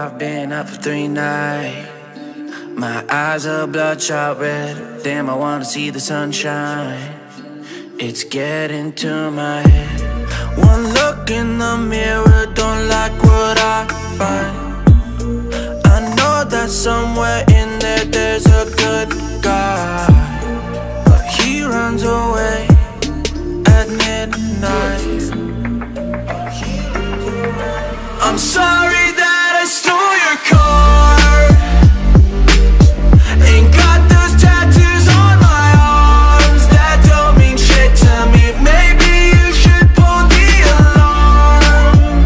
I've been up for 3 nights. My eyes are bloodshot red. Damn, I wanna see the sunshine. It's getting to my head. One look in the mirror, don't like what I find. I know that somewhere in there there's a good guy, but he runs away at midnight. I'm sorry that I stole your car. Ain't got those tattoos on my arms that don't mean shit to me. Maybe you should pull the alarm,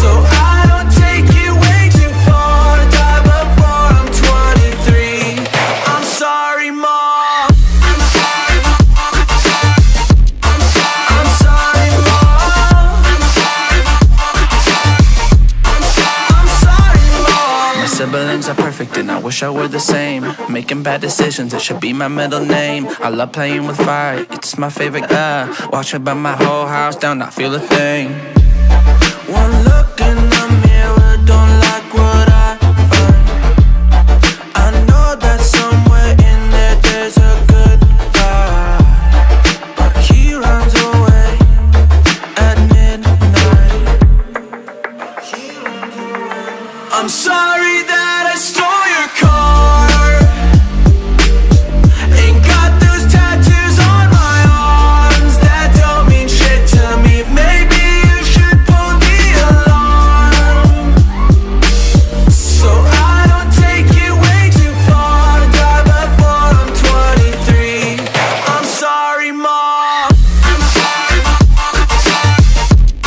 so I don't take it way too far. Die before I'm 23. I'm sorry, Mom. Siblings are perfect and I wish I were the same. Making bad decisions, it should be my middle name. I love playing with fire, it's my favorite. Watch me burn my whole house down, not feel a thing. One look in the mirror, don't like what I find. I know that somewhere in there there's a good guy, but he runs away at midnight. I'm sorry that I stole your car. Ain't got those tattoos on my arms that don't mean shit to me. Maybe you should pull the alarm, so I don't take it way too far. Die before I'm 23. I'm sorry, Mom. I'm sorry, Mom.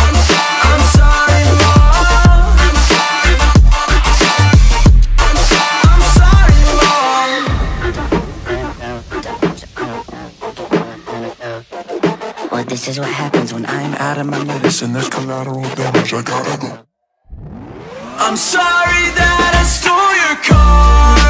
I'm sorry, Mom. Well, this is what happens when I'm out of my medicine. There's collateral damage, I gotta go. I'm sorry that I stole your car.